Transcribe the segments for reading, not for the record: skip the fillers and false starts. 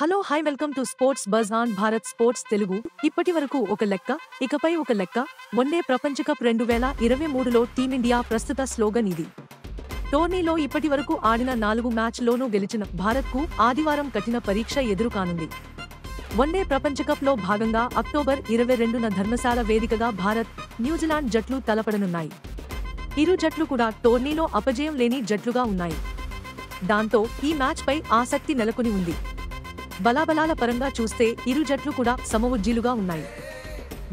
Hello hi welcome to sports buzz on Bharat sports Telugu. ఇప్పటివరకు ఒక లెక్క, ఇకపై ఒక లెక్క. వన్డే ప్రపంచ కప్ 2023లో టీమిండియా ప్రస్తుత స్లోగన్ ఇది. టోర్నీలో ఇప్పటివరకు ఆడిన 4 మ్యాచ్లోనూ గెలిచిన భారత్కు ఆదివారం కఠిన పరీక్ష ఎదురు కానుంది. వన్డే ప్రపంచ కప్లో భాగంగా అక్టోబర్ 22న ధర్మశాల వేదికగా భారత్, న్యూజిలాండ్ జట్లు తలపడనున్నాయి. ఇరు జట్లు కూడా టోర్నీలో అపజయం లేని జట్లుగా ఉన్నాయి. దాంతో ఈ మ్యాచ్పై ఆసక్తి నెలకొని ఉంది. బలాబలాల పరంగా చూస్తే ఇరు జట్లు కూడా సమవుజ్జీలుగా ఉన్నాయి.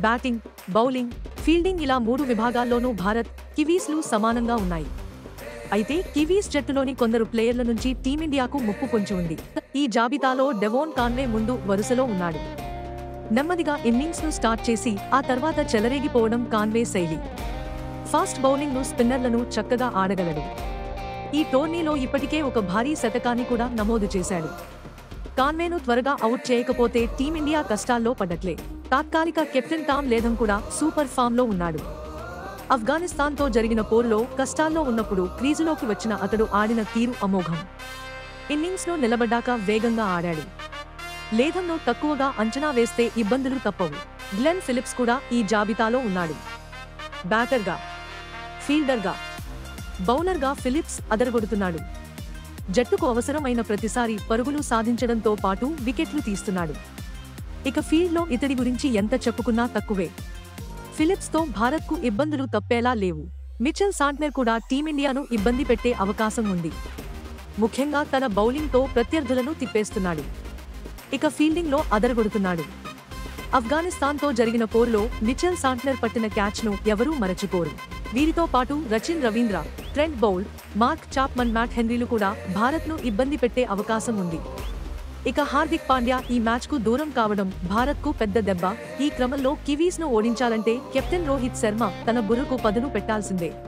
బ్యాటింగ్, బౌలింగ్, ఫీల్డింగ్ ఇలా 3 విభాగాల్లోనూ భారత్, కివీస్లు సమానంగా ఉన్నాయి. అయితే కివీస్ జట్టులోని కొందరు ప్లేయర్ల నుంచి టీమిండియాకు ముప్పు పొంచి ఉంది. ఈ జాబితాలో డెవోన్ కాన్వే ముందు వరుసలో ఉన్నాడు. నెమ్మదిగా ఇన్నింగ్స్ను స్టార్ట్ చేసి ఆ తర్వాత చెలరేగిపోవడం కాన్వే శైలి. ఫాస్ట్ బౌలింగ్ను స్పిన్నర్లను చక్కగా ఆడగలడు. ఈ టోర్నీలో ఇప్పటికే ఒక భారీ శతకాన్ని కూడా నమోదు చేశాడు. కాన్వేను త్వరగా అవుట్ చేయకపోతే టీమిండియా కష్టాల్లో పడట్లే. తాత్కాలిక కెప్టెన్ టామ్ లేథమ్ కూడా సూపర్ ఫామ్లో ఉన్నాడు. ఆఫ్ఘనిస్తాన్తో జరిగిన పోరులో కష్టాల్లో ఉన్నప్పుడు క్రీజులోకి వచ్చిన అతడు ఆడిన తీరు అమోఘం. ఇన్నింగ్స్ను నిలబడ్డాక వేగంగా ఆడాడు. లేథమ్ను తక్కువగా అంచనా వేస్తే ఇబ్బందులు తప్పవు. గ్లెన్ ఫిలిప్స్ కూడా ఈ జాబితాలో ఉన్నాడు. బ్యాటర్గా, ఫీల్డర్గా, బౌలర్గా ఫిలిప్స్ అదరగొడుతున్నాడు. జట్టుకు అవసరమైన ప్రతిసారి పరుగులు సాధించడంతో పాటు వికెట్లు తీస్తున్నాడు. ఇక ఫీల్డ్లో ఇతడి గురించి ఎంత చెప్పుకున్నా తక్కువే. ఫిలిప్స్తో భారత్కు ఇబ్బందులు తప్పేలా లేవు. మిచెల్ సాంట్నర్ కూడా టీమిండియాను ఇబ్బంది పెట్టే అవకాశం ఉంది. ముఖ్యంగా తన బౌలింగ్తో ప్రత్యర్థులను తిప్పేస్తున్నాడు. ఇక ఫీల్డింగ్లో అదరగొడుతున్నాడు. ఆఫ్ఘనిస్తాన్తో జరిగిన పోరులో మిచెల్ సాంట్నర్ పట్టిన క్యాచ్ను ఎవరూ మరచిపోరు. వీరితో పాటు Rachin Ravindra, Trent Boult, Mark Chapman, Matt హెన్రీలు కూడా భారత్ను ఇబ్బంది పెట్టే అవకాశం ఉంది. ఇక హార్దిక్ పాండ్య ఈ మ్యాచ్కు దూరం కావడం భారత్కు పెద్ద దెబ్బ. ఈ క్రమంలో కివీస్ను ఓడించాలంటే కెప్టెన్ రోహిత్ శర్మ తన బుర్రకు పదును పెట్టాల్సిందే.